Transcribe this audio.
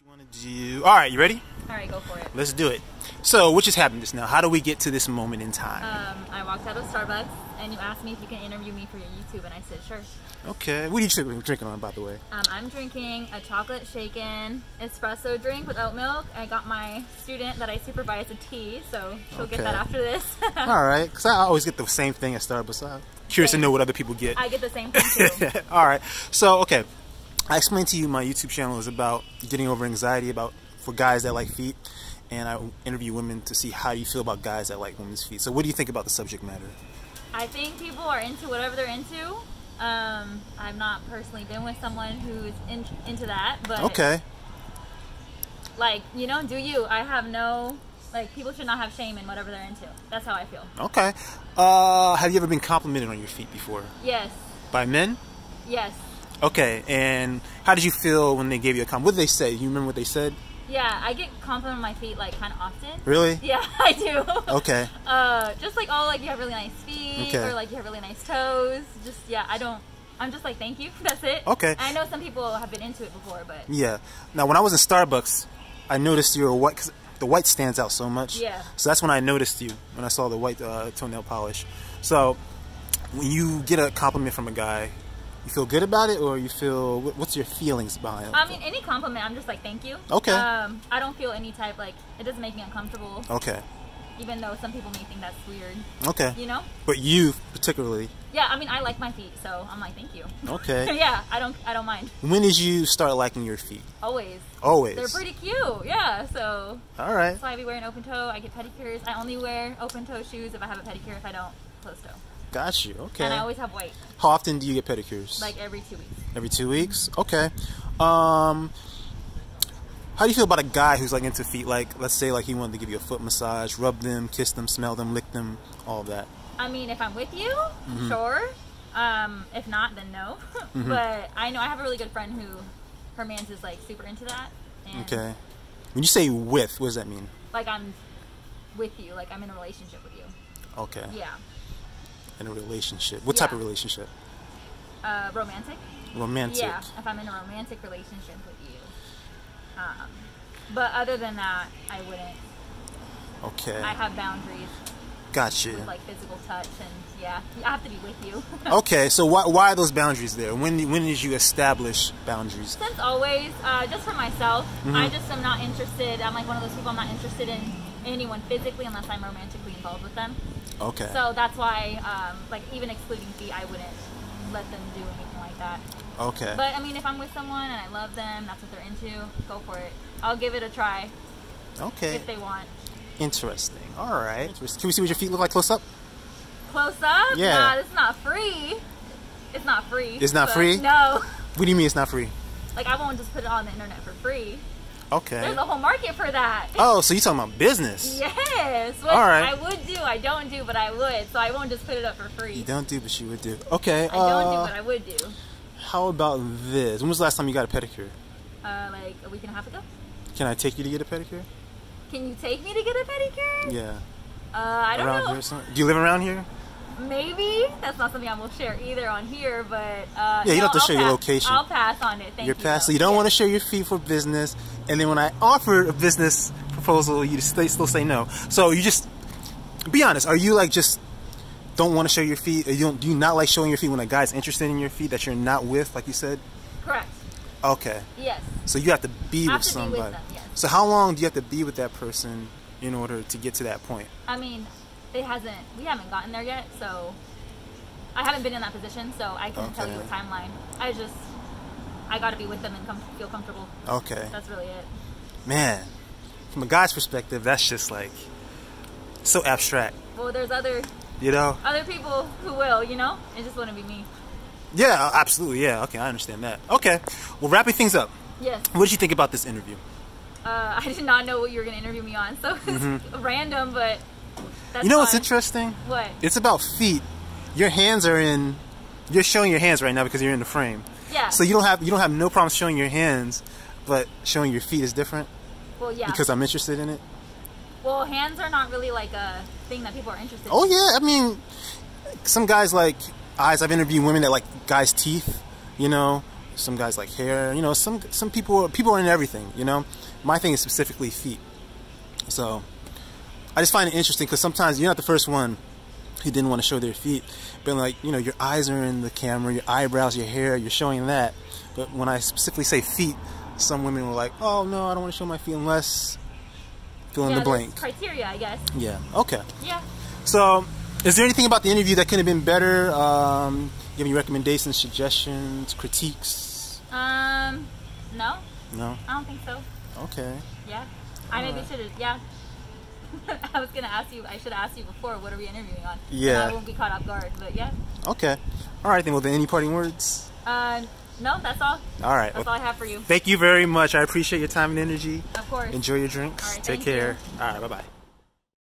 You want to do, all right, you ready? All right, go for it. Let's do it. So what just happened just now? How do we get to this moment in time? I walked out of Starbucks and you asked me if you can interview me for your YouTube and I said sure. Okay, what are you drinking on, by the way? I'm drinking a chocolate shaken espresso drink with oat milk. I got my student that I supervise a tea, so she'll get that after this. All right, because I always get the same thing at Starbucks. So I'm curious to know what other people get. I get the same thing too. All right, so okay. I explained to you my YouTube channel is about getting over anxiety for guys that like feet, and I interview women to see how you feel about guys that like women's feet. So what do you think about the subject matter? I think people are into whatever they're into. I've not personally been with someone who's into that, but okay. Like, you know, do you? I have no, like, people should not have shame in whatever they're into. That's how I feel. Okay. Have you ever been complimented on your feet before? Yes. By men? Yes. Okay, and how did you feel when they gave you a compliment? What did they say? You remember what they said? Yeah, I get complimented on my feet, like, kind of often. Really? Yeah, I do. Okay. Just, like, oh, like, you have really nice feet, okay, or, like, you have really nice toes. Just, yeah, I'm just like, thank you, that's it. Okay. I know some people have been into it before, but. Yeah. Now, when I was in Starbucks, I noticed you were white, because the white stands out so much. Yeah. So that's when I noticed you, when I saw the white toenail polish. So, when you get a compliment from a guy, you feel good about it, or you feel, what's your feelings behind it? I mean, any compliment, I'm just like, thank you. Okay. I don't feel any type, like, it doesn't make me uncomfortable. Okay. Even though some people may think that's weird. Okay. You know? But you, particularly. Yeah, I mean, I like my feet, so I'm like, thank you. Okay. Yeah, I don't mind. When did you start liking your feet? Always. Always? They're pretty cute, yeah, so. All right. That's why I be wearing open toe. I get pedicures. I only wear open toe shoes if I have a pedicure. If I don't, closed toe. Got you. Okay. And I always have white. How often do you get pedicures? Like every 2 weeks. Every 2 weeks? Okay. How do you feel about a guy who's like into feet? Like, let's say like he wanted to give you a foot massage, rub them, kiss them, smell them, lick them, all of that. I mean, if I'm with you, mm-hmm, sure. If not, then no. Mm-hmm. But I know I have a really good friend who, her man's is like super into that. And okay. When you say with, what does that mean? Like I'm with you. Like I'm in a relationship with you. Okay. Yeah. In a relationship. What type of relationship? Romantic. Romantic. Yeah, if I'm in a romantic relationship with you. But other than that, I wouldn't. Okay. I have boundaries. Gotcha. With, like, physical touch and, yeah, I have to be with you. Okay, so why are those boundaries there? When did you establish boundaries? Since always, just for myself. Mm-hmm. I just am not interested. I'm like one of those people, I'm not interested in anyone physically unless I'm romantically involved with them. Okay. So that's why, like, even excluding feet, I wouldn't let them do anything like that. Okay. But, I mean, if I'm with someone and I love them, that's what they're into, go for it. I'll give it a try. Okay. If they want. Interesting. All right. Can we see what your feet look like close up? Close up? Yeah. Nah, it's not free. It's not free. It's not free? No. What do you mean it's not free? Like, I won't just put it on the internet for free. Okay. There's a whole market for that. Oh, so you're talking about business. Yes. All right. I would do. I don't do, but I would. So I won't just put it up for free. You don't do, but you would do. Okay. I don't do, but I would do. How about this? When was the last time you got a pedicure? Like a week and a half ago. Can I take you to get a pedicure? Can you take me to get a pedicure? Yeah. I don't know. Around here or something? Do you live around here? Maybe. That's not something I will share either on here, but yeah, you don't have to share your location. I'll pass on it. Thank you. Your pass. So you don't want to share your fee for business, and then when I offered a business proposal, you still say no. So you just be honest. Are you like just don't want to show your feet? Or do you not like showing your feet when a guy's interested in your feet that you're not with, like you said? Correct. Okay. Yes. So you have to be with somebody. Be with them, yes. So how long do you have to be with that person in order to get to that point? I mean, we haven't gotten there yet, so I haven't been in that position, so I can't tell you a timeline. I gotta be with them and feel comfortable. Okay. That's really it. Man, from a guy's perspective, that's just like so abstract. Well, there's other people who will, you know? It just wouldn't be me. Yeah, absolutely, yeah. Okay, I understand that. Okay, well, wrapping things up. Yes. What did you think about this interview? I did not know what you were gonna interview me on, so it's random, but that's you know fun. What's interesting? What? It's about feet. Your hands are in. You're showing your hands right now because you're in the frame. Yeah. So you don't have no problem showing your hands, but showing your feet is different. Well, yeah. Because I'm interested in it. Well, hands are not really like a thing that people are interested in. Oh yeah, I mean, some guys like eyes. I've interviewed women that like guys' teeth. You know, Some guys like hair, you know, some people are into everything, you know. My thing is specifically feet. So I just find it interesting because sometimes you're not the first one who didn't want to show their feet. But like, you know, your eyes are in the camera, your eyebrows, your hair, you're showing that. But when I specifically say feet, some women were like, oh no, I don't want to show my feet unless fill in the blank. Criteria, I guess. Yeah, okay. Yeah. So is there anything about the interview that could have been better? Give me recommendations, suggestions, critiques? No. No? I don't think so. Okay. Yeah. I maybe should have, yeah. I was going to ask you, I should have asked you before, what are we interviewing on? Yeah. I won't be caught off guard, but yeah. Okay. All right, then. Well, then, any parting words? No, that's all. All right. That's all I have for you. Thank you very much. I appreciate your time and energy. Of course. Enjoy your drinks. All right, take care. All right, bye-bye.